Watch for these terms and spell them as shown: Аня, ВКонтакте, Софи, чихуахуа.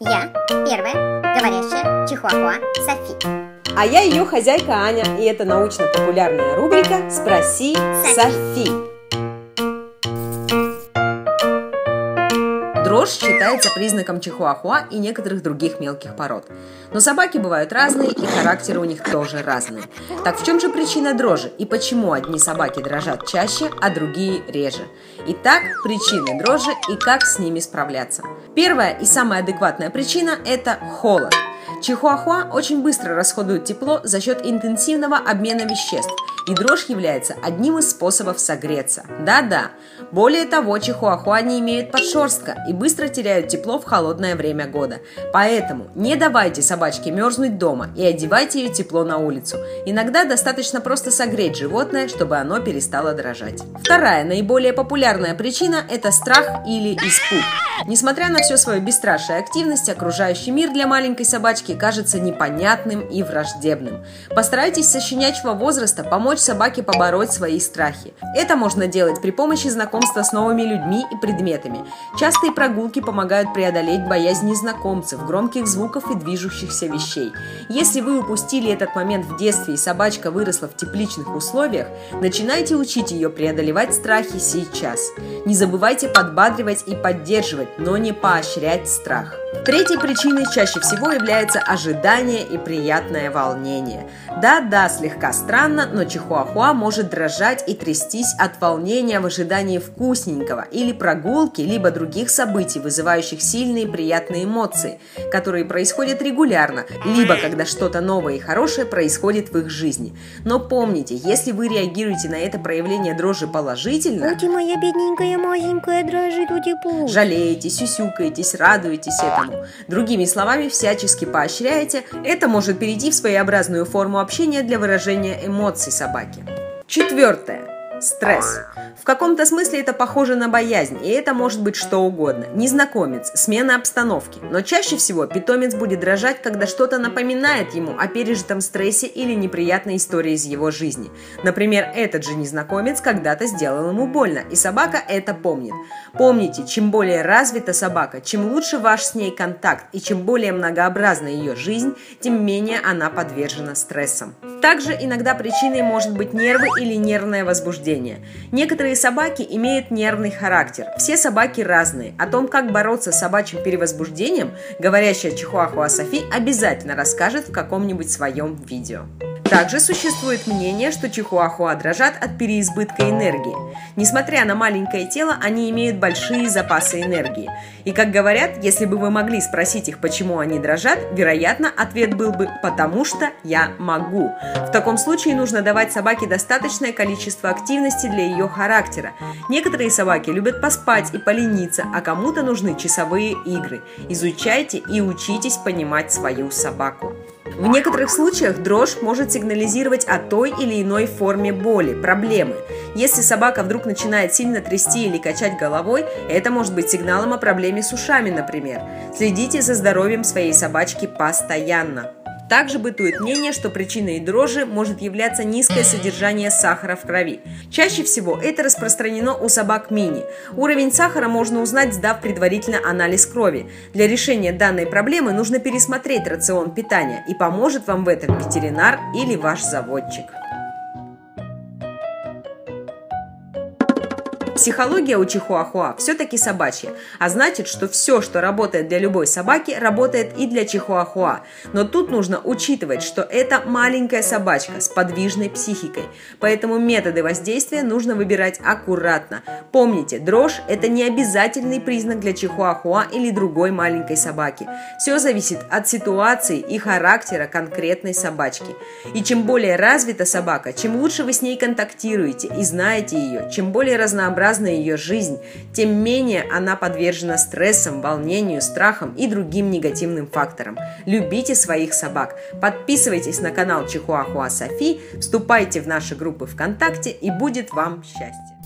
Я первая говорящая чихуахуа Софи. А я ее хозяйка Аня, и это научно-популярная рубрика «Спроси Софи». Дрожь считается признаком чихуахуа и некоторых других мелких пород. Но собаки бывают разные, и характеры у них тоже разные. Так в чем же причина дрожи? И почему одни собаки дрожат чаще, а другие реже? Итак, причины дрожи и как с ними справляться. Первая и самая адекватная причина – это холод. Чихуахуа очень быстро расходуют тепло за счет интенсивного обмена веществ, и дрожь является одним из способов согреться. Да-да. Более того, чихуахуа не имеют подшерстка и быстро теряют тепло в холодное время года. Поэтому не давайте собачке мерзнуть дома и одевайте ее тепло на улицу. Иногда достаточно просто согреть животное, чтобы оно перестало дрожать. Вторая, наиболее популярная причина – это страх или испуг. Несмотря на всю свою бесстрашную активность, окружающий мир для маленькой собачки кажется непонятным и враждебным. Постарайтесь со щенячьего возраста помочь собаке побороть свои страхи. Это можно делать при помощи знакомства с новыми людьми и предметами. Частые прогулки помогают преодолеть боязнь незнакомцев, громких звуков и движущихся вещей. Если вы упустили этот момент в детстве и собачка выросла в тепличных условиях, начинайте учить ее преодолевать страхи сейчас. Не забывайте подбадривать и поддерживать, но не поощрять страх. Третьей причиной чаще всего является ожидание и приятное волнение. Да-да, слегка странно, но чихуахуа может дрожать и трястись от волнения в ожидании вкусненького или прогулки, либо других событий, вызывающих сильные приятные эмоции, которые происходят регулярно, либо когда что-то новое и хорошее происходит в их жизни. Но помните, если вы реагируете на это проявление дрожи положительно, «Ути, моя бедненькая мазенькая дрожит, ути, пу», жалеете, сюсюкаетесь, радуетесь этому. Другими словами, всячески поощряете, это может перейти в своеобразную форму общения для выражения эмоций собаки. Четвертое. Стресс. В каком-то смысле это похоже на боязнь, и это может быть что угодно. Незнакомец, смена обстановки. Но чаще всего питомец будет дрожать, когда что-то напоминает ему о пережитом стрессе или неприятной истории из его жизни. Например, этот же незнакомец когда-то сделал ему больно, и собака это помнит. Помните, чем более развита собака, чем лучше ваш с ней контакт, и чем более многообразна ее жизнь, тем менее она подвержена стрессам. Также иногда причиной может быть нервы или нервное возбуждение. Некоторые собаки имеют нервный характер. Все собаки разные. О том, как бороться с собачьим перевозбуждением, говорящая чихуахуа Софи обязательно расскажет в каком-нибудь своем видео. Также существует мнение, что чихуахуа дрожат от переизбытка энергии. Несмотря на маленькое тело, они имеют большие запасы энергии. И, как говорят, если бы вы могли спросить их, почему они дрожат, вероятно, ответ был бы «потому что я могу». В таком случае нужно давать собаке достаточное количество активности для ее характера. Некоторые собаки любят поспать и полениться, а кому-то нужны часовые игры. Изучайте и учитесь понимать свою собаку. В некоторых случаях дрожь может сигнализировать о той или иной форме боли, проблемы. Если собака вдруг начинает сильно трясти или качать головой, это может быть сигналом о проблеме с ушами, например. Следите за здоровьем своей собачки постоянно. Также бытует мнение, что причиной дрожи может являться низкое содержание сахара в крови. Чаще всего это распространено у собак мини. Уровень сахара можно узнать, сдав предварительно анализ крови. Для решения данной проблемы нужно пересмотреть рацион питания, и поможет вам в этом ветеринар или ваш заводчик. Психология у чихуахуа все-таки собачья, а значит, что все, что работает для любой собаки, работает и для чихуахуа. Но тут нужно учитывать, что это маленькая собачка с подвижной психикой, поэтому методы воздействия нужно выбирать аккуратно. Помните, дрожь – это не обязательный признак для чихуахуа или другой маленькой собаки. Все зависит от ситуации и характера конкретной собачки. И чем более развита собака, чем лучше вы с ней контактируете и знаете ее, чем более разнообразна ее жизнь, тем менее она подвержена стрессам, волнению, страхам и другим негативным факторам. Любите своих собак, подписывайтесь на канал Чихуахуа Софи, вступайте в наши группы ВКонтакте, и будет вам счастье!